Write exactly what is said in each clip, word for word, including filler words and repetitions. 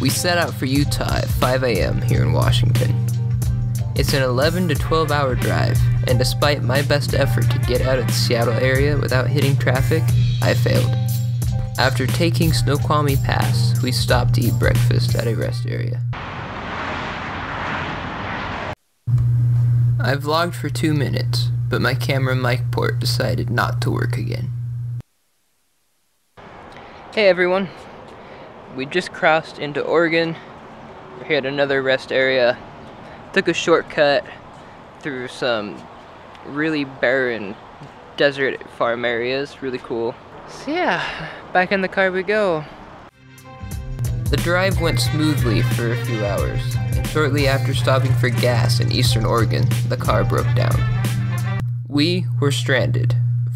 We set out for Utah at five A M here in Washington. It's an eleven to twelve hour drive, and despite my best effort to get out of the Seattle area without hitting traffic, I failed. After taking Snoqualmie Pass, we stopped to eat breakfast at a rest area. I vlogged for two minutes, but my camera mic port decided not to work again. Hey everyone. We just crossed into Oregon. We're here at another rest area. Took a shortcut through some really barren desert farm areas. Really cool. So yeah, back in the car we go. The drive went smoothly for a few hours, and shortly after stopping for gas in eastern Oregon, the car broke down. We were stranded,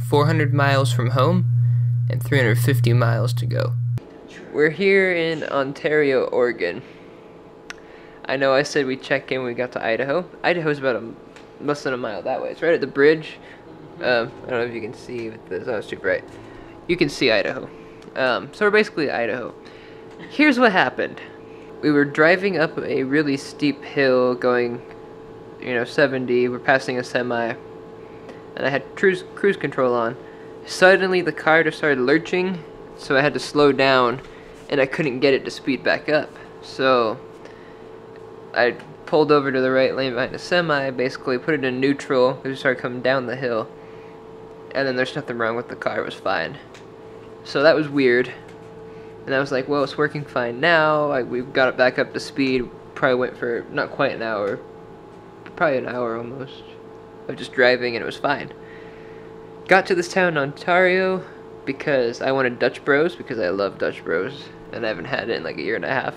four hundred miles from home and three hundred fifty miles to go. We're here in Ontario, Oregon. I know I said we check in when we got to Idaho. Idaho's about a, less than a mile that way. It's right at the bridge. Um, I don't know if you can see, but it's not too bright. You can see Idaho. Um, so we're basically Idaho. Here's what happened. We were driving up a really steep hill going, you know, seventy. We're passing a semi. And I had cruise, cruise control on. Suddenly the car just started lurching, so I had to slow down. And I couldn't get it to speed back up, so I pulled over to the right lane behind a semi, basically put it in neutral, we started coming down the hill, and then there's nothing wrong with the car, it was fine. So that was weird, and I was like, well, it's working fine now, I, we've got it back up to speed, probably went for not quite an hour, probably an hour almost, of just driving, and it was fine. Got to this town in Ontario, because I wanted Dutch Bros, because I love Dutch Bros. And I haven't had it in like a year and a half.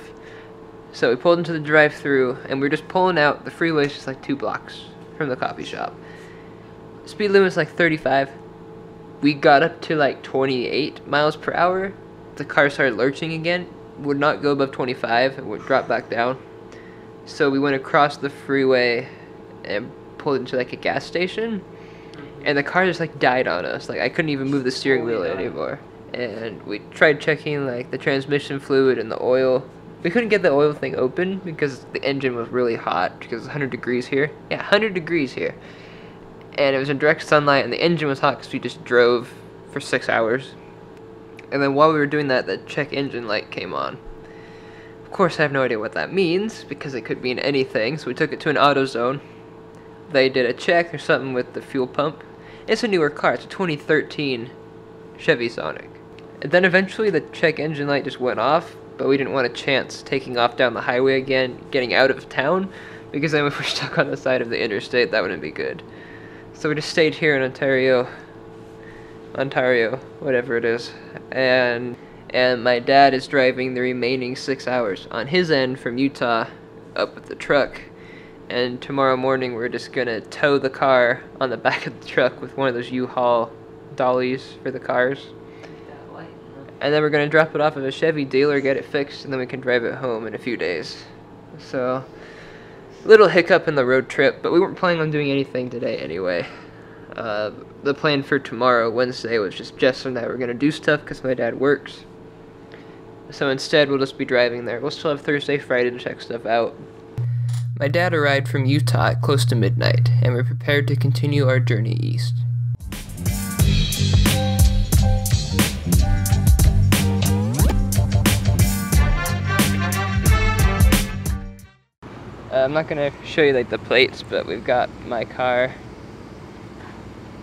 So we pulled into the drive-thru, and we were just pulling out. The freeway's just like two blocks from the coffee shop. Speed limit's like thirty-five. We got up to like twenty-eight miles per hour. The car started lurching again. Would not go above twenty-five and would drop back down. So we went across the freeway and pulled into like a gas station. And the car just like died on us. Like I couldn't even move the steering wheel anymore. And we tried checking like the transmission fluid and the oil. We couldn't get the oil thing open because the engine was really hot because it's one hundred degrees here. Yeah, one hundred degrees here. And it was in direct sunlight and the engine was hot because we just drove for six hours. And then while we were doing that, the check engine light came on. Of course, I have no idea what that means because it could mean anything. So we took it to an AutoZone. They did a check or something with the fuel pump. It's a newer car, it's a twenty thirteen Chevy Sonic. And then eventually the check engine light just went off, but we didn't want a chance taking off down the highway again, getting out of town, because then if we're stuck on the side of the interstate, that wouldn't be good. So we just stayed here in Ontario, Ontario, whatever it is, and, and my dad is driving the remaining six hours on his end from Utah up with the truck. And tomorrow morning we're just gonna tow the car on the back of the truck with one of those U-Haul dollies for the cars. And then we're gonna drop it off at a Chevy dealer, get it fixed, and then we can drive it home in a few days. So, little hiccup in the road trip, but we weren't planning on doing anything today anyway. Uh, the plan for tomorrow, Wednesday, was just Jess and I were gonna do stuff because my dad works. So instead we'll just be driving there. We'll still have Thursday, Friday to check stuff out. My dad arrived from Utah at close to midnight, and we're prepared to continue our journey east. Uh, I'm not going to show you like the plates, but we've got my car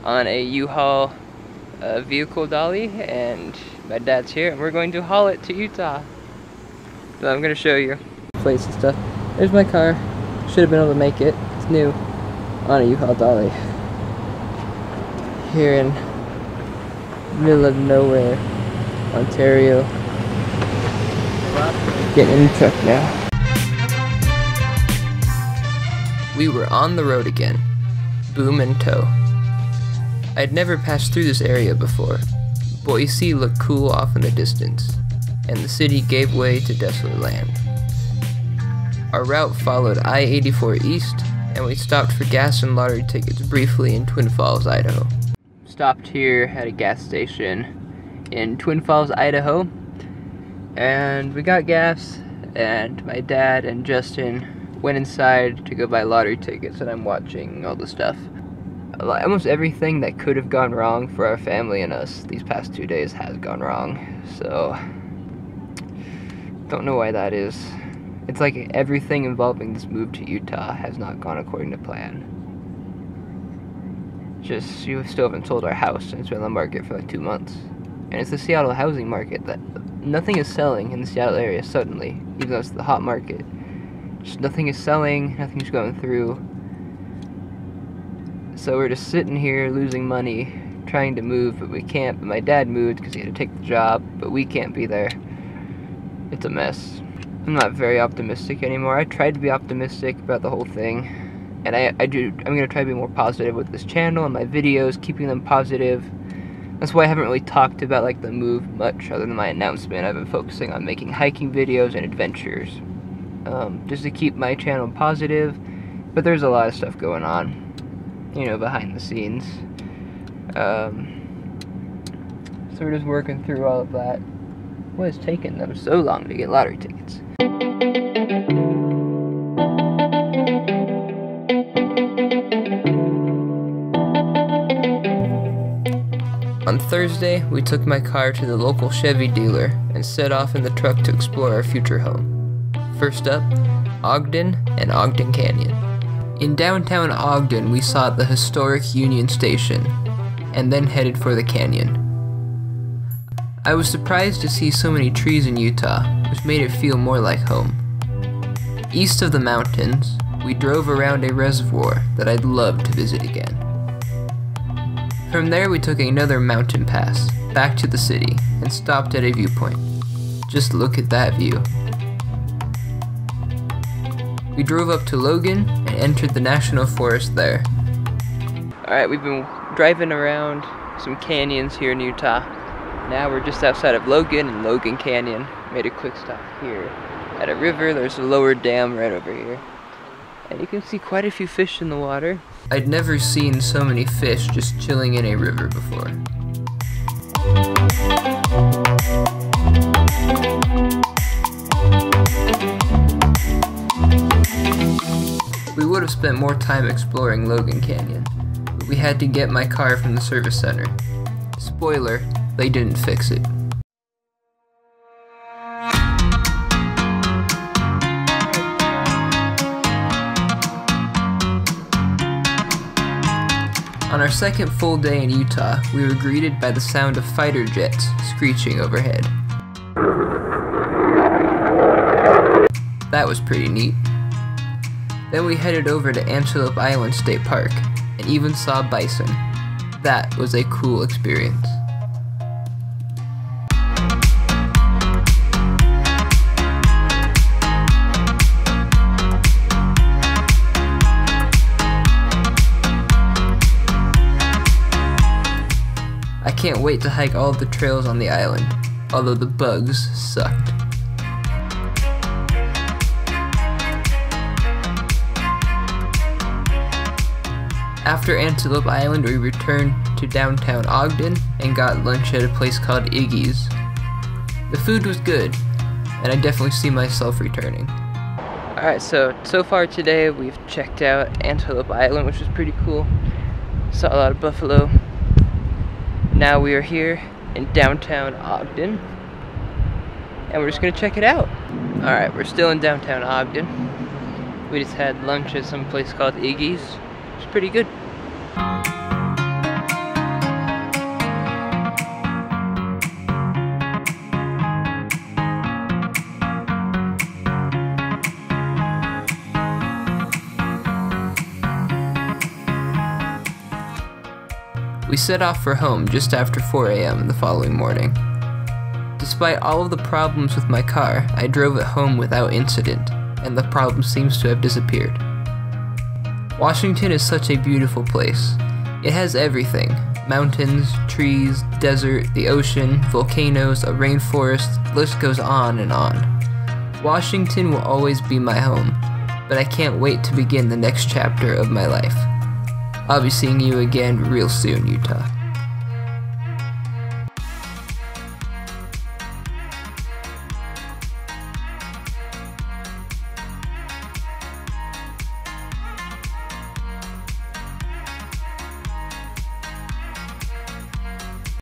on a U-Haul uh, vehicle dolly, and my dad's here, and we're going to haul it to Utah. So I'm going to show you plates and stuff. There's my car. Should have been able to make it. It's new on a U-Haul dolly. Here in middle of nowhere, Ontario. Getting in the truck now. We were on the road again. Boom and tow. I'd never passed through this area before. Boise looked cool off in the distance, and the city gave way to desolate land. Our route followed I eighty-four east, and we stopped for gas and lottery tickets briefly in Twin Falls, Idaho. Stopped here at a gas station in Twin Falls, Idaho, and we got gas, and my dad and Justin went inside to go buy lottery tickets, and I'm watching all the stuff. Almost everything that could have gone wrong for our family and us these past two days has gone wrong, so don't know why that is. It's like everything involving this move to Utah has not gone according to plan. Just, we still haven't sold our house, and it's been on the market for like two months. And it's the Seattle housing market that nothing is selling in the Seattle area suddenly, even though it's the hot market. Just nothing is selling, nothing's going through. So we're just sitting here losing money, trying to move, but we can't. But my dad moved because he had to take the job, but we can't be there. It's a mess. I'm not very optimistic anymore. I tried to be optimistic about the whole thing, and I, I do, I'm going to try to be more positive with this channel and my videos, keeping them positive. That's why I haven't really talked about like the move much other than my announcement. I've been focusing on making hiking videos and adventures, um, just to keep my channel positive, but there's a lot of stuff going on, you know, behind the scenes. Um, so we're just working through all of that. What has taken them so long to get lottery tickets? On Thursday, we took my car to the local Chevy dealer and set off in the truck to explore our future home. First up, Ogden and Ogden Canyon. In downtown Ogden, we saw the historic Union Station, and then headed for the canyon. I was surprised to see so many trees in Utah, which made it feel more like home. East of the mountains, we drove around a reservoir that I'd love to visit again. From there, we took another mountain pass, back to the city, and stopped at a viewpoint. Just look at that view. We drove up to Logan and entered the national forest there. Alright, we've been driving around some canyons here in Utah. Now we're just outside of Logan and Logan Canyon. Made a quick stop here at a river. There's a lower dam right over here. And you can see quite a few fish in the water. I'd never seen so many fish just chilling in a river before. We would have spent more time exploring Logan Canyon, but we had to get my car from the service center. Spoiler, they didn't fix it. On our second full day in Utah, we were greeted by the sound of fighter jets screeching overhead. That was pretty neat. Then we headed over to Antelope Island State Park, and even saw bison. That was a cool experience. I can't wait to hike all of the trails on the island, although the bugs sucked. After Antelope Island, we returned to downtown Ogden and got lunch at a place called Iggy's. The food was good, and I definitely see myself returning. Alright, so, so far today we've checked out Antelope Island, which was pretty cool. Saw a lot of buffalo. Now we are here in downtown Ogden, and we're just going to check it out. Alright, we're still in downtown Ogden. We just had lunch at some place called Iggy's. It's pretty good. We set off for home just after four A M the following morning. Despite all of the problems with my car, I drove it home without incident, and the problem seems to have disappeared. Washington is such a beautiful place. It has everything, mountains, trees, desert, the ocean, volcanoes, a rainforest, the list goes on and on. Washington will always be my home, but I can't wait to begin the next chapter of my life. I'll be seeing you again real soon, Utah.